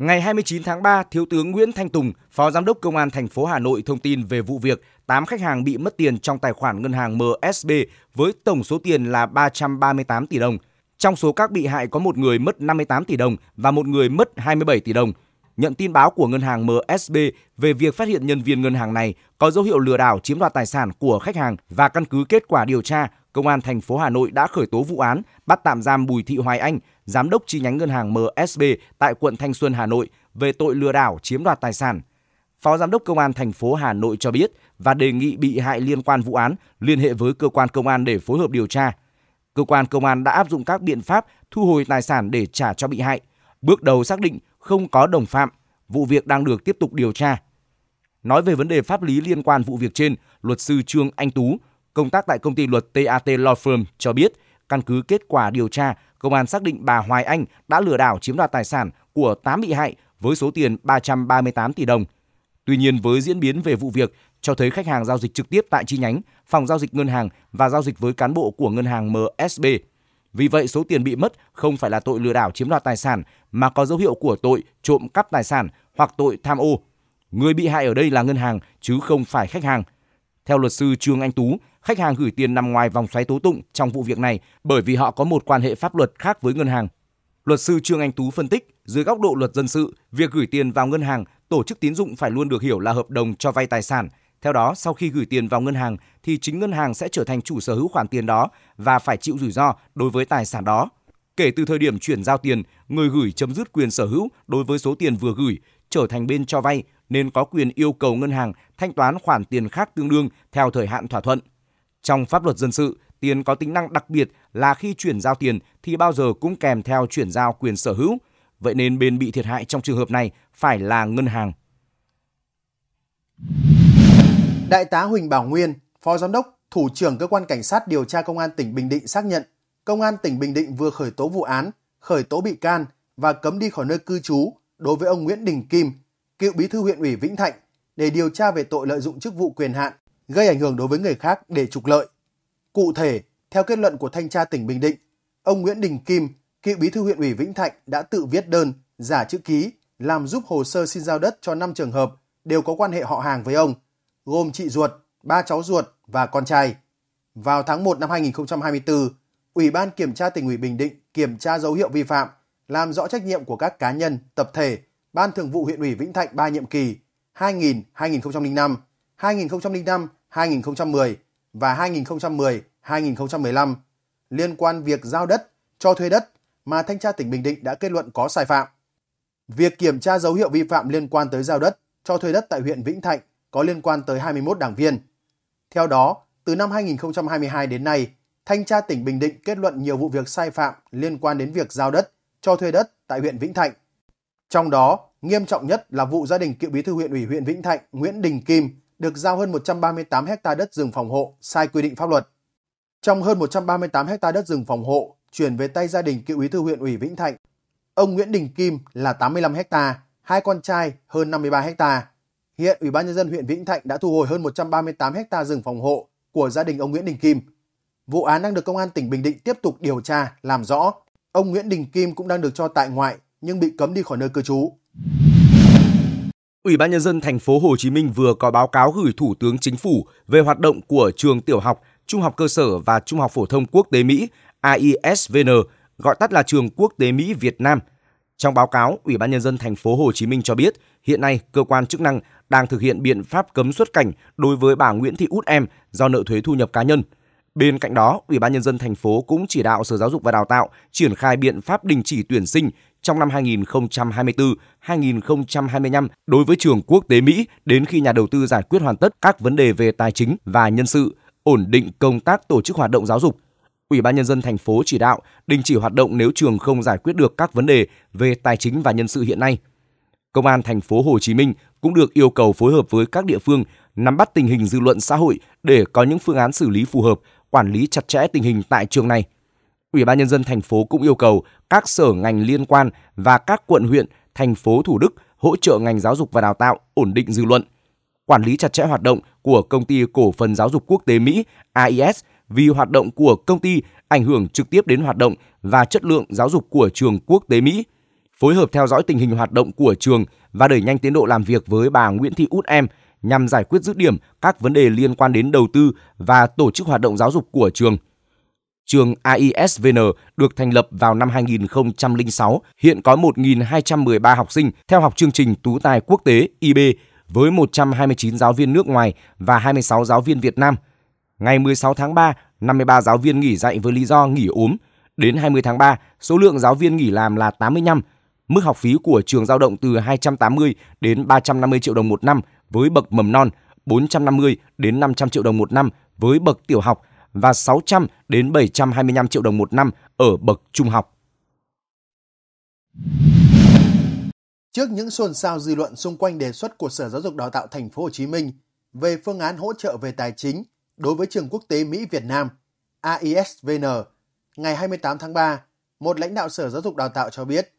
Ngày 29 tháng 3, Thiếu tướng Nguyễn Thanh Tùng, Phó Giám đốc Công an thành phố Hà Nội thông tin về vụ việc 8 khách hàng bị mất tiền trong tài khoản ngân hàng MSB với tổng số tiền là 338 tỷ đồng. Trong số các bị hại có một người mất 58 tỷ đồng và một người mất 27 tỷ đồng. Nhận tin báo của ngân hàng MSB về việc phát hiện nhân viên ngân hàng này có dấu hiệu lừa đảo chiếm đoạt tài sản của khách hàng và căn cứ kết quả điều tra, Công an thành phố Hà Nội đã khởi tố vụ án, bắt tạm giam Bùi Thị Hoài Anh, giám đốc chi nhánh ngân hàng MSB tại quận Thanh Xuân, Hà Nội về tội lừa đảo chiếm đoạt tài sản. Phó Giám đốc Công an thành phố Hà Nội cho biết và đề nghị bị hại liên quan vụ án liên hệ với cơ quan công an để phối hợp điều tra. Cơ quan công an đã áp dụng các biện pháp thu hồi tài sản để trả cho bị hại. Bước đầu xác định không có đồng phạm, vụ việc đang được tiếp tục điều tra. Nói về vấn đề pháp lý liên quan vụ việc trên, luật sư Trương Anh Tú, công tác tại công ty luật TAT Law Firm cho biết, căn cứ kết quả điều tra, công an xác định bà Hoài Anh đã lừa đảo chiếm đoạt tài sản của 8 bị hại với số tiền 338 tỷ đồng. Tuy nhiên, với diễn biến về vụ việc, cho thấy khách hàng giao dịch trực tiếp tại chi nhánh, phòng giao dịch ngân hàng và giao dịch với cán bộ của ngân hàng MSB. Vì vậy, số tiền bị mất không phải là tội lừa đảo chiếm đoạt tài sản mà có dấu hiệu của tội trộm cắp tài sản hoặc tội tham ô. Người bị hại ở đây là ngân hàng chứ không phải khách hàng. Theo luật sư Trương Anh Tú, khách hàng gửi tiền nằm ngoài vòng xoáy tố tụng trong vụ việc này bởi vì họ có một quan hệ pháp luật khác với ngân hàng. Luật sư Trương Anh Tú phân tích, dưới góc độ luật dân sự, việc gửi tiền vào ngân hàng, tổ chức tín dụng phải luôn được hiểu là hợp đồng cho vay tài sản. Theo đó, sau khi gửi tiền vào ngân hàng thì chính ngân hàng sẽ trở thành chủ sở hữu khoản tiền đó và phải chịu rủi ro đối với tài sản đó. Kể từ thời điểm chuyển giao tiền, người gửi chấm dứt quyền sở hữu đối với số tiền vừa gửi, trở thành bên cho vay nên có quyền yêu cầu ngân hàng thanh toán khoản tiền khác tương đương theo thời hạn thỏa thuận. Trong pháp luật dân sự, tiền có tính năng đặc biệt là khi chuyển giao tiền thì bao giờ cũng kèm theo chuyển giao quyền sở hữu. Vậy nên bên bị thiệt hại trong trường hợp này phải là ngân hàng. Đại tá Huỳnh Bảo Nguyên, Phó Giám đốc, Thủ trưởng Cơ quan Cảnh sát Điều tra Công an tỉnh Bình Định xác nhận, Công an tỉnh Bình Định vừa khởi tố vụ án, khởi tố bị can và cấm đi khỏi nơi cư trú đối với ông Nguyễn Đình Kim, cựu Bí thư huyện ủy Vĩnh Thạnh để điều tra về tội lợi dụng chức vụ quyền hạn, gây ảnh hưởng đối với người khác để trục lợi. Cụ thể, theo kết luận của Thanh tra tỉnh Bình Định, ông Nguyễn Đình Kim, cựu Bí thư huyện ủy Vĩnh Thạnh đã tự viết đơn, giả chữ ký, làm giúp hồ sơ xin giao đất cho 5 trường hợp đều có quan hệ họ hàng với ông, gồm chị ruột, 3 cháu ruột và con trai. Vào tháng 1 năm 2024, Ủy ban Kiểm tra Tỉnh ủy Bình Định kiểm tra dấu hiệu vi phạm, làm rõ trách nhiệm của các cá nhân, tập thể, Ban Thường vụ huyện ủy Vĩnh Thạnh 3 nhiệm kỳ 2000-2005, 2005-2010 và 2010-2015 liên quan việc giao đất, cho thuê đất mà Thanh tra tỉnh Bình Định đã kết luận có sai phạm. Việc kiểm tra dấu hiệu vi phạm liên quan tới giao đất, cho thuê đất tại huyện Vĩnh Thạnh có liên quan tới 21 đảng viên. Theo đó, từ năm 2022 đến nay, Thanh tra tỉnh Bình Định kết luận nhiều vụ việc sai phạm liên quan đến việc giao đất, cho thuê đất tại huyện Vĩnh Thạnh. Trong đó, nghiêm trọng nhất là vụ gia đình cựu Bí thư huyện ủy huyện Vĩnh Thạnh Nguyễn Đình Kim được giao hơn 138 ha đất rừng phòng hộ sai quy định pháp luật. Trong hơn 138 ha đất rừng phòng hộ chuyển về tay gia đình cựu Bí thư huyện ủy Vĩnh Thạnh, ông Nguyễn Đình Kim là 85 ha, hai con trai hơn 53 ha. Hiện Ủy ban nhân dân huyện Vĩnh Thạnh đã thu hồi hơn 138 ha rừng phòng hộ của gia đình ông Nguyễn Đình Kim. Vụ án đang được Công an tỉnh Bình Định tiếp tục điều tra, làm rõ. Ông Nguyễn Đình Kim cũng đang được cho tại ngoại nhưng bị cấm đi khỏi nơi cư trú. Ủy ban nhân dân thành phố Hồ Chí Minh vừa có báo cáo gửi Thủ tướng Chính phủ về hoạt động của trường tiểu học, trung học cơ sở và trung học phổ thông quốc tế Mỹ (AISVN), gọi tắt là trường quốc tế Mỹ Việt Nam. Trong báo cáo, Ủy ban nhân dân thành phố Hồ Chí Minh cho biết, hiện nay cơ quan chức năng đang thực hiện biện pháp cấm xuất cảnh đối với bà Nguyễn Thị Út Em do nợ thuế thu nhập cá nhân. Bên cạnh đó, Ủy ban nhân dân thành phố cũng chỉ đạo Sở Giáo dục và Đào tạo triển khai biện pháp đình chỉ tuyển sinh trong năm 2024-2025 đối với trường quốc tế Mỹ đến khi nhà đầu tư giải quyết hoàn tất các vấn đề về tài chính và nhân sự, ổn định công tác tổ chức hoạt động giáo dục. Ủy ban nhân dân thành phố chỉ đạo đình chỉ hoạt động nếu trường không giải quyết được các vấn đề về tài chính và nhân sự hiện nay. Công an thành phố Hồ Chí Minh cũng được yêu cầu phối hợp với các địa phương nắm bắt tình hình dư luận xã hội để có những phương án xử lý phù hợp, quản lý chặt chẽ tình hình tại trường này. Ủy ban nhân dân thành phố cũng yêu cầu các sở ngành liên quan và các quận huyện, thành phố Thủ Đức hỗ trợ ngành giáo dục và đào tạo ổn định dư luận, quản lý chặt chẽ hoạt động của công ty cổ phần giáo dục quốc tế Mỹ AIS vì hoạt động của công ty ảnh hưởng trực tiếp đến hoạt động và chất lượng giáo dục của trường quốc tế Mỹ. phối hợp theo dõi tình hình hoạt động của trường và đẩy nhanh tiến độ làm việc với bà Nguyễn Thị Út Em nhằm giải quyết dứt điểm các vấn đề liên quan đến đầu tư và tổ chức hoạt động giáo dục của trường. Trường AISVN được thành lập vào năm 2006, hiện có 1.213 học sinh theo học chương trình Tú tài quốc tế IB với 129 giáo viên nước ngoài và 26 giáo viên Việt Nam. Ngày 16 tháng 3, 53 giáo viên nghỉ dạy với lý do nghỉ ốm. Đến 20 tháng 3, số lượng giáo viên nghỉ làm là 85. Mức học phí của trường dao động từ 280 đến 350 triệu đồng một năm với bậc mầm non, 450 đến 500 triệu đồng một năm với bậc tiểu học và 600 đến 725 triệu đồng một năm ở bậc trung học. Trước những xôn xao dư luận xung quanh đề xuất của Sở Giáo dục Đào tạo Thành phố Hồ Chí Minh về phương án hỗ trợ về tài chính đối với trường quốc tế Mỹ Việt Nam AISVN, ngày 28 tháng 3, một lãnh đạo Sở Giáo dục Đào tạo cho biết,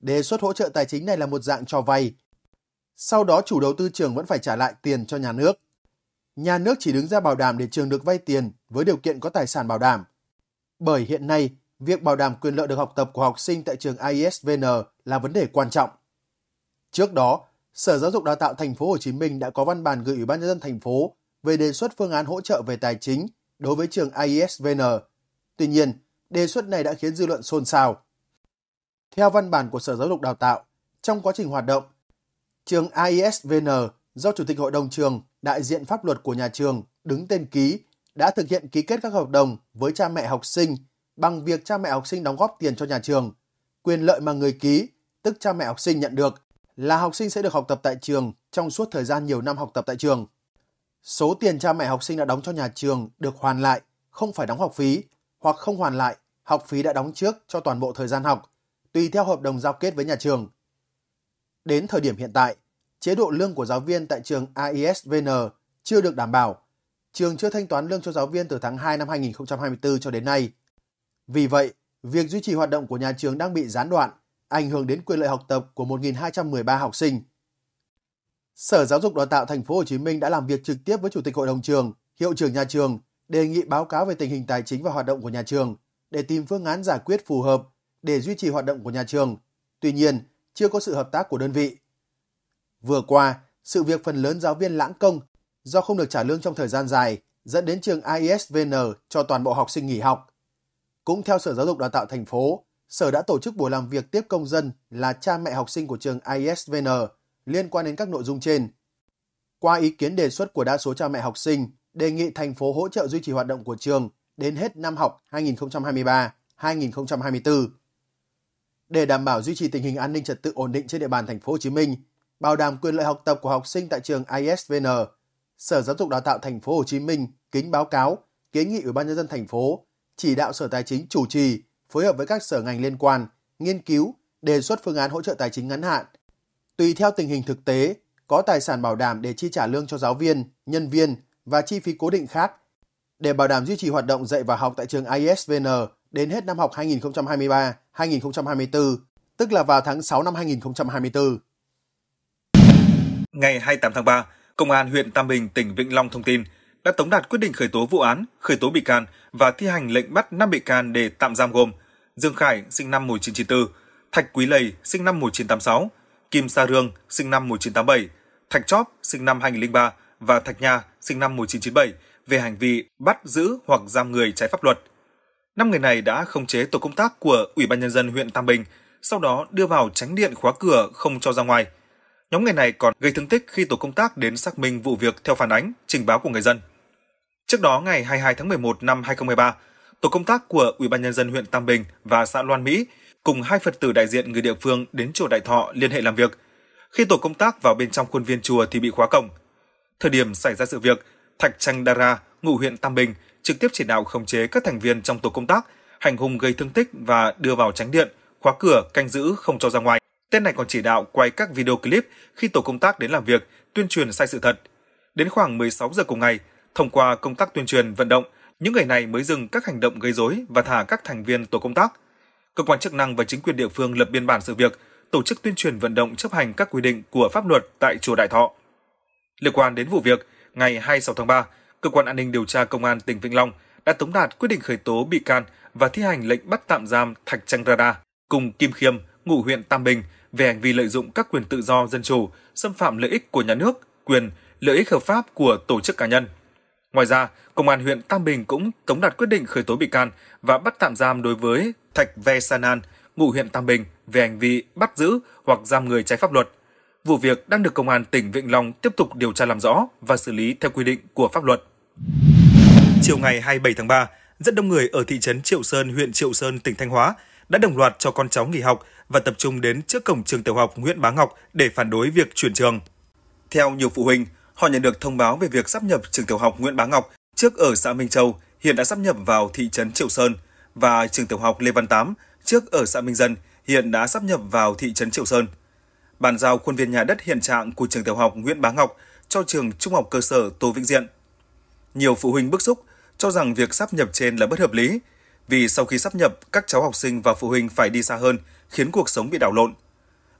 đề xuất hỗ trợ tài chính này là một dạng cho vay. Sau đó chủ đầu tư trường vẫn phải trả lại tiền cho nhà nước. Nhà nước chỉ đứng ra bảo đảm để trường được vay tiền với điều kiện có tài sản bảo đảm. Bởi hiện nay, việc bảo đảm quyền lợi được học tập của học sinh tại trường AISVN là vấn đề quan trọng. Trước đó, Sở Giáo dục Đào tạo Thành phố Hồ Chí Minh đã có văn bản gửi Ủy ban nhân dân thành phố về đề xuất phương án hỗ trợ về tài chính đối với trường AISVN. Tuy nhiên, đề xuất này đã khiến dư luận xôn xao. Theo văn bản của Sở Giáo dục Đào tạo, trong quá trình hoạt động, trường AISVN do Chủ tịch Hội đồng trường, đại diện pháp luật của nhà trường đứng tên ký đã thực hiện ký kết các hợp đồng với cha mẹ học sinh bằng việc cha mẹ học sinh đóng góp tiền cho nhà trường. Quyền lợi mà người ký, tức cha mẹ học sinh nhận được là học sinh sẽ được học tập tại trường trong suốt thời gian nhiều năm học tập tại trường. Số tiền cha mẹ học sinh đã đóng cho nhà trường được hoàn lại, không phải đóng học phí, hoặc không hoàn lại, học phí đã đóng trước cho toàn bộ thời gian học, tùy theo hợp đồng giao kết với nhà trường. Đến thời điểm hiện tại, chế độ lương của giáo viên tại trường AISVN chưa được đảm bảo. Trường chưa thanh toán lương cho giáo viên từ tháng 2 năm 2024 cho đến nay. Vì vậy, việc duy trì hoạt động của nhà trường đang bị gián đoạn, ảnh hưởng đến quyền lợi học tập của 1.213 học sinh. Sở Giáo dục Đào tạo Thành phố Hồ Chí Minh đã làm việc trực tiếp với Chủ tịch Hội đồng trường, Hiệu trưởng nhà trường, đề nghị báo cáo về tình hình tài chính và hoạt động của nhà trường để tìm phương án giải quyết phù hợp để duy trì hoạt động của nhà trường. Tuy nhiên, chưa có sự hợp tác của đơn vị. Vừa qua, sự việc phần lớn giáo viên lãng công do không được trả lương trong thời gian dài dẫn đến trường AISVN cho toàn bộ học sinh nghỉ học. Cũng theo Sở Giáo dục Đào tạo thành phố, Sở đã tổ chức buổi làm việc tiếp công dân là cha mẹ học sinh của trường AISVN liên quan đến các nội dung trên. Qua ý kiến đề xuất của đa số cha mẹ học sinh, đề nghị thành phố hỗ trợ duy trì hoạt động của trường đến hết năm học 2023-2024. Để đảm bảo duy trì tình hình an ninh trật tự ổn định trên địa bàn thành phố Hồ Chí Minh, bảo đảm quyền lợi học tập của học sinh tại trường AISVN, Sở Giáo dục Đào tạo thành phố Hồ Chí Minh kính báo cáo, kiến nghị Ủy ban nhân dân thành phố chỉ đạo Sở Tài chính chủ trì, phối hợp với các sở ngành liên quan, nghiên cứu, đề xuất phương án hỗ trợ tài chính ngắn hạn, tùy theo tình hình thực tế, có tài sản bảo đảm để chi trả lương cho giáo viên, nhân viên và chi phí cố định khác để bảo đảm duy trì hoạt động dạy và học tại trường AISVN đến hết năm học 2023-2024, tức là vào tháng 6 năm 2024. Ngày 28 tháng 3, Công an huyện Tam Bình, tỉnh Vĩnh Long thông tin đã tống đạt quyết định khởi tố vụ án, khởi tố bị can và thi hành lệnh bắt 5 bị can để tạm giam gồm Dương Khải, sinh năm 1994, Thạch Quý Lầy, sinh năm 1986, Kim Sa Rương, sinh năm 1987, Thạch Chóp, sinh năm 2003 và Thạch Nha, sinh năm 1997 về hành vi bắt giữ hoặc giam người trái pháp luật. 5 người này đã khống chế tổ công tác của Ủy ban nhân dân huyện Tam Bình, sau đó đưa vào tránh điện khóa cửa không cho ra ngoài. Nhóm người này còn gây thương tích khi tổ công tác đến xác minh vụ việc theo phản ánh, trình báo của người dân. Trước đó, ngày 22 tháng 11 năm 2023, tổ công tác của Ủy ban nhân dân huyện Tam Bình và xã Loan Mỹ cùng 2 Phật tử đại diện người địa phương đến chùa Đại Thọ liên hệ làm việc. Khi tổ công tác vào bên trong khuôn viên chùa thì bị khóa cổng. Thời điểm xảy ra sự việc, Thạch Chanh Đa Ra, ngụ huyện Tam Bình, trực tiếp chỉ đạo khống chế các thành viên trong tổ công tác, hành hung gây thương tích và đưa vào tránh điện, khóa cửa, canh giữ không cho ra ngoài. Tên này còn chỉ đạo quay các video clip khi tổ công tác đến làm việc, tuyên truyền sai sự thật. Đến khoảng 16 giờ cùng ngày, thông qua công tác tuyên truyền vận động, những người này mới dừng các hành động gây rối và thả các thành viên tổ công tác. Cơ quan chức năng và chính quyền địa phương lập biên bản sự việc, tổ chức tuyên truyền vận động chấp hành các quy định của pháp luật tại chùa Đại Thọ. Liên quan đến vụ việc, ngày 26 tháng 3, Cơ quan An ninh Điều tra Công an tỉnh Vĩnh Long đã tống đạt quyết định khởi tố bị can và thi hành lệnh bắt tạm giam Thạch Trang Rada cùng Kim Khiêm, ngụ huyện Tam Bình về hành vi lợi dụng các quyền tự do dân chủ, xâm phạm lợi ích của nhà nước, quyền, lợi ích hợp pháp của tổ chức cá nhân. Ngoài ra, Công an huyện Tam Bình cũng tống đạt quyết định khởi tố bị can và bắt tạm giam đối với Thạch Ve Sanan, ngụ huyện Tam Bình về hành vi bắt giữ hoặc giam người trái pháp luật. Vụ việc đang được Công an tỉnh Vĩnh Long tiếp tục điều tra làm rõ và xử lý theo quy định của pháp luật. Chiều ngày 27 tháng 3, rất đông người ở thị trấn Triệu Sơn, huyện Triệu Sơn, tỉnh Thanh Hóa đã đồng loạt cho con cháu nghỉ học và tập trung đến trước cổng trường tiểu học Nguyễn Bá Ngọc để phản đối việc chuyển trường. Theo nhiều phụ huynh, họ nhận được thông báo về việc sáp nhập trường tiểu học Nguyễn Bá Ngọc trước ở xã Minh Châu, hiện đã sáp nhập vào thị trấn Triệu Sơn, và trường tiểu học Lê Văn Tám trước ở xã Minh Dân, hiện đã sáp nhập vào thị trấn Triệu Sơn. Bàn giao khuôn viên nhà đất hiện trạng của trường tiểu học Nguyễn Bá Ngọc cho trường trung học cơ sở Tô Vĩnh Diện. Nhiều phụ huynh bức xúc cho rằng việc sáp nhập trên là bất hợp lý, vì sau khi sáp nhập, các cháu học sinh và phụ huynh phải đi xa hơn, khiến cuộc sống bị đảo lộn.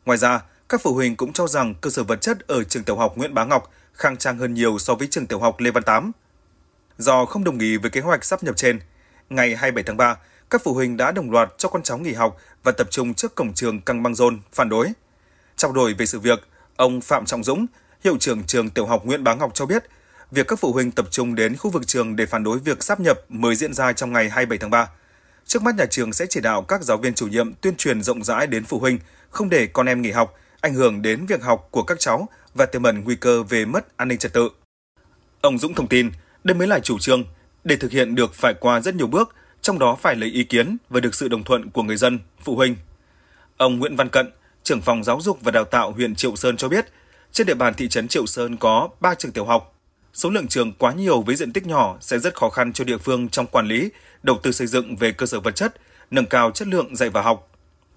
Ngoài ra, các phụ huynh cũng cho rằng cơ sở vật chất ở trường tiểu học Nguyễn Bá Ngọc khang trang hơn nhiều so với trường tiểu học Lê Văn Tám. Do không đồng ý với kế hoạch sáp nhập trên, ngày 27 tháng 3, các phụ huynh đã đồng loạt cho con cháu nghỉ học và tập trung trước cổng trường căng băng rôn phản đối. Trao đổi về sự việc, ông Phạm Trọng Dũng, hiệu trưởng trường tiểu học Nguyễn Bá Ngọc cho biết, việc các phụ huynh tập trung đến khu vực trường để phản đối việc sáp nhập mới diễn ra trong ngày 27 tháng 3. Trước mắt nhà trường sẽ chỉ đạo các giáo viên chủ nhiệm tuyên truyền rộng rãi đến phụ huynh, không để con em nghỉ học, ảnh hưởng đến việc học của các cháu và tiềm ẩn nguy cơ về mất an ninh trật tự. Ông Dũng thông tin, đây mới là chủ trương, để thực hiện được phải qua rất nhiều bước, trong đó phải lấy ý kiến và được sự đồng thuận của người dân, phụ huynh. Ông Nguyễn Văn Cận, trưởng phòng giáo dục và đào tạo huyện Triệu Sơn cho biết, trên địa bàn thị trấn Triệu Sơn có 3 trường tiểu học. Số lượng trường quá nhiều với diện tích nhỏ sẽ rất khó khăn cho địa phương trong quản lý, đầu tư xây dựng về cơ sở vật chất, nâng cao chất lượng dạy và học.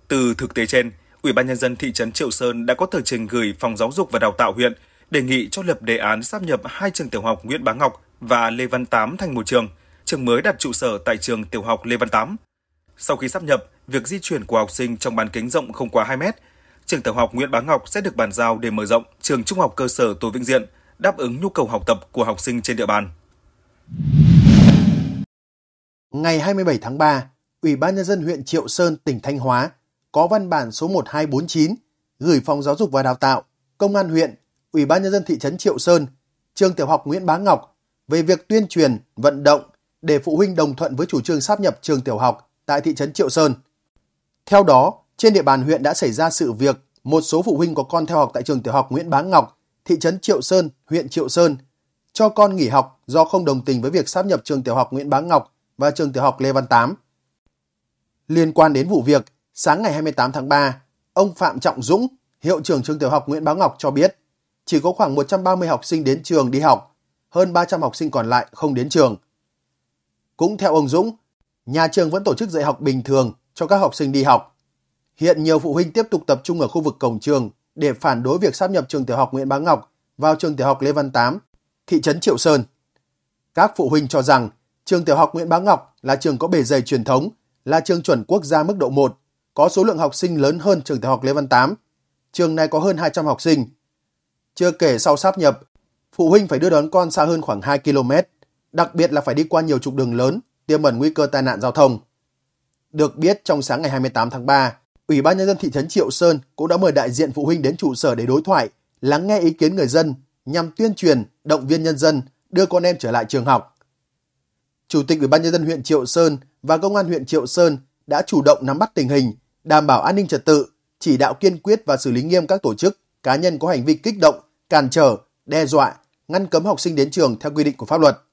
Từ thực tế trên, Ủy ban nhân dân thị trấn Triệu Sơn đã có tờ trình gửi Phòng Giáo dục và Đào tạo huyện đề nghị cho lập đề án sáp nhập 2 trường tiểu học Nguyễn Bá Ngọc và Lê Văn Tám thành một trường. Trường mới đặt trụ sở tại trường tiểu học Lê Văn Tám. Sau khi sáp nhập, việc di chuyển của học sinh trong bán kính rộng không quá 2 mét. Trường tiểu học Nguyễn Bá Ngọc sẽ được bàn giao để mở rộng trường trung học cơ sở Tô Vĩnh Diện, đáp ứng nhu cầu học tập của học sinh trên địa bàn. Ngày 27 tháng 3, Ủy ban nhân dân huyện Triệu Sơn, tỉnh Thanh Hóa có văn bản số 1249 gửi Phòng Giáo dục và Đào tạo, Công an huyện, Ủy ban nhân dân thị trấn Triệu Sơn, trường tiểu học Nguyễn Bá Ngọc về việc tuyên truyền, vận động để phụ huynh đồng thuận với chủ trương sáp nhập trường tiểu học tại thị trấn Triệu Sơn. Theo đó, trên địa bàn huyện đã xảy ra sự việc một số phụ huynh có con theo học tại trường tiểu học Nguyễn Bá Ngọc, thị trấn Triệu Sơn, huyện Triệu Sơn cho con nghỉ học do không đồng tình với việc sáp nhập trường tiểu học Nguyễn Bá Ngọc và trường tiểu học Lê Văn Tám. Liên quan đến vụ việc, sáng ngày 28 tháng 3, ông Phạm Trọng Dũng, hiệu trưởng trường tiểu học Nguyễn Bá Ngọc cho biết, chỉ có khoảng 130 học sinh đến trường đi học, hơn 300 học sinh còn lại không đến trường. Cũng theo ông Dũng, nhà trường vẫn tổ chức dạy học bình thường cho các học sinh đi học. Hiện nhiều phụ huynh tiếp tục tập trung ở khu vực cổng trường để phản đối việc sáp nhập trường tiểu học Nguyễn Bá Ngọc vào trường tiểu học Lê Văn Tám, thị trấn Triệu Sơn. Các phụ huynh cho rằng trường tiểu học Nguyễn Bá Ngọc là trường có bề dày truyền thống, là trường chuẩn quốc gia mức độ 1, có số lượng học sinh lớn hơn trường tiểu học Lê Văn Tám. Trường này có hơn 200 học sinh. Chưa kể sau sáp nhập, phụ huynh phải đưa đón con xa hơn khoảng 2 km, đặc biệt là phải đi qua nhiều trục đường lớn, tiềm ẩn nguy cơ tai nạn giao thông. Được biết, trong sáng ngày 28 tháng 3, Ủy ban nhân dân thị trấn Triệu Sơn cũng đã mời đại diện phụ huynh đến trụ sở để đối thoại, lắng nghe ý kiến người dân nhằm tuyên truyền, động viên nhân dân đưa con em trở lại trường học. Chủ tịch Ủy ban nhân dân huyện Triệu Sơn và Công an huyện Triệu Sơn đã chủ động nắm bắt tình hình, đảm bảo an ninh trật tự, chỉ đạo kiên quyết và xử lý nghiêm các tổ chức, cá nhân có hành vi kích động, cản trở, đe dọa, ngăn cấm học sinh đến trường theo quy định của pháp luật.